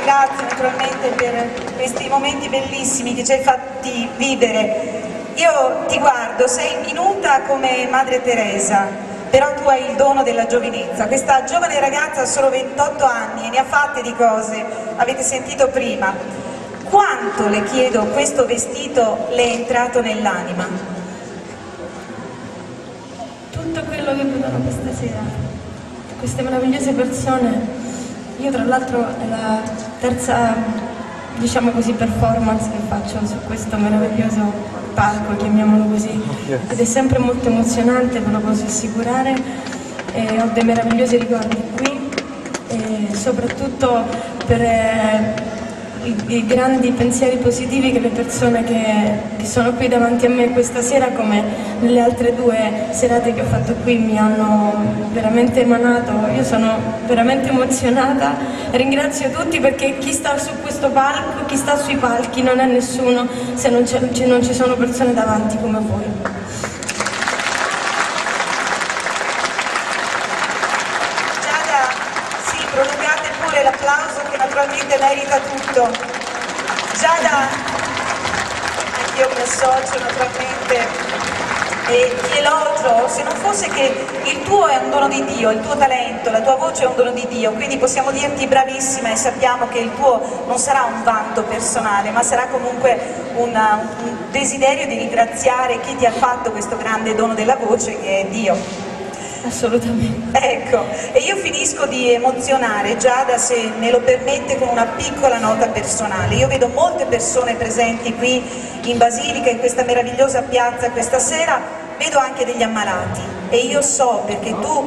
ringrazio naturalmente per questi momenti bellissimi che ci hai fatti vivere. Io ti guardo, sei minuta come Madre Teresa, però tu hai il dono della giovinezza. Questa giovane ragazza ha solo 28 anni e ne ha fatte di cose, avete sentito prima. Quanto, le chiedo, questo vestito le è entrato nell'anima? Tutto quello che vedono questa sera, queste meravigliose persone. Io tra l'altro è la terza, diciamo così, performance che faccio su questo meraviglioso palco, chiamiamolo così, ed è sempre molto emozionante, ve lo posso assicurare, e ho dei meravigliosi ricordi qui, e soprattutto per i grandi pensieri positivi che le persone che sono qui davanti a me questa sera, come nelle altre due serate che ho fatto qui, mi hanno veramente emanato. Io sono veramente emozionata, ringrazio tutti, perché chi sta su questo palco, chi sta sui palchi non è nessuno se non ci sono persone davanti come voi. L'applauso che naturalmente merita tutto. Giada, anch'io mi associo naturalmente e ti elogio, se non fosse che il tuo è un dono di Dio, il tuo talento, la tua voce è un dono di Dio, quindi possiamo dirti bravissima, e sappiamo che il tuo non sarà un vanto personale, ma sarà comunque un desiderio di ringraziare chi ti ha fatto questo grande dono della voce, che è Dio. Assolutamente. Ecco, e io finisco di emozionare Giada, se me lo permette, con una piccola nota personale. Io vedo molte persone presenti qui in Basilica, in questa meravigliosa piazza questa sera, vedo anche degli ammalati, e io so, perché tu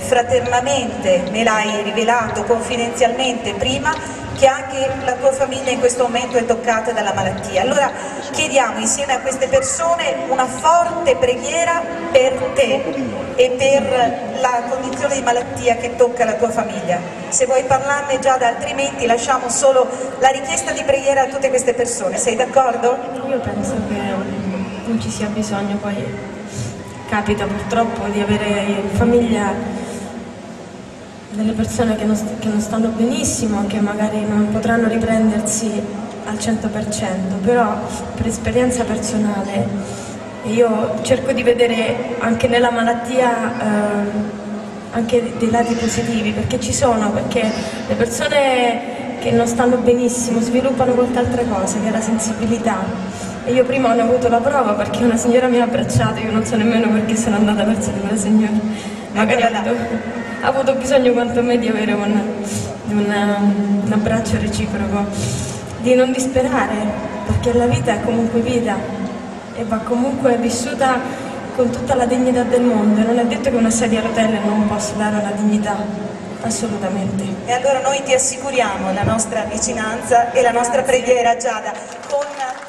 fraternamente me l'hai rivelato confidenzialmente prima, che anche la tua famiglia in questo momento è toccata dalla malattia. Allora chiediamo insieme a queste persone una forte preghiera per te e per la condizione di malattia che tocca la tua famiglia. Se vuoi parlarne, Giada, altrimenti lasciamo solo la richiesta di preghiera a tutte queste persone. Sei d'accordo? Io penso che non ci sia bisogno, poi capita purtroppo di avere in famiglia delle persone che non stanno benissimo, che magari non potranno riprendersi al 100%, però per esperienza personale io cerco di vedere anche nella malattia anche dei lati positivi, perché ci sono, perché le persone che non stanno benissimo sviluppano qualche altra cosa, che è la sensibilità. E io prima ho avuto la prova, perché una signora mi ha abbracciato, io non so nemmeno perché sono andata verso di quella signora, magari ha avuto bisogno quanto me di avere un abbraccio reciproco, di non disperare, perché la vita è comunque vita e va comunque vissuta con tutta la dignità del mondo. Non è detto che una sedia a rotelle non possa dare una dignità, assolutamente. E allora noi ti assicuriamo la nostra vicinanza e la nostra preghiera, Giada, con